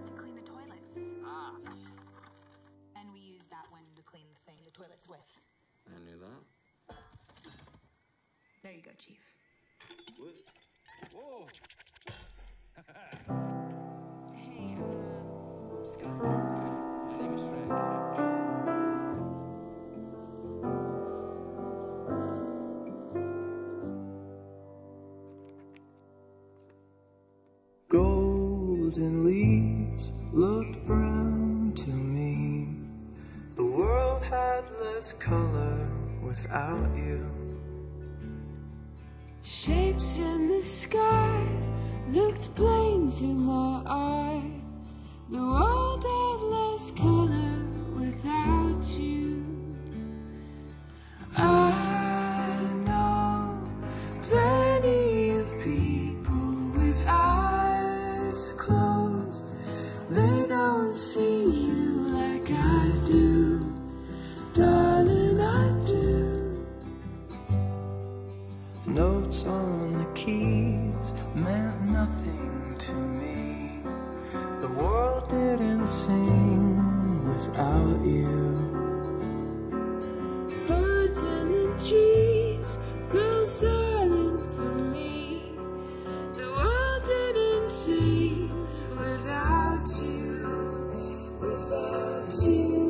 that to clean the toilets. Ah. And we use that one to clean the thing the toilets with. I knew that. There you go, Chief. What? Whoa! Hey, Scott. My name is Frank. Golden leaves looked brown to me. The world had less color without you. Shapes in the sky looked plain to my eye. The world had less color without you. I know plenty of people with eyes closed. They don't see you like I do. Darling, I do. Notes on the keys meant nothing to me. The world didn't sing without you. Birds in the trees fell silent for me. The world didn't sing without you, without you.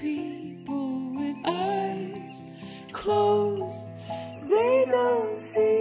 People with eyes closed, they don't see.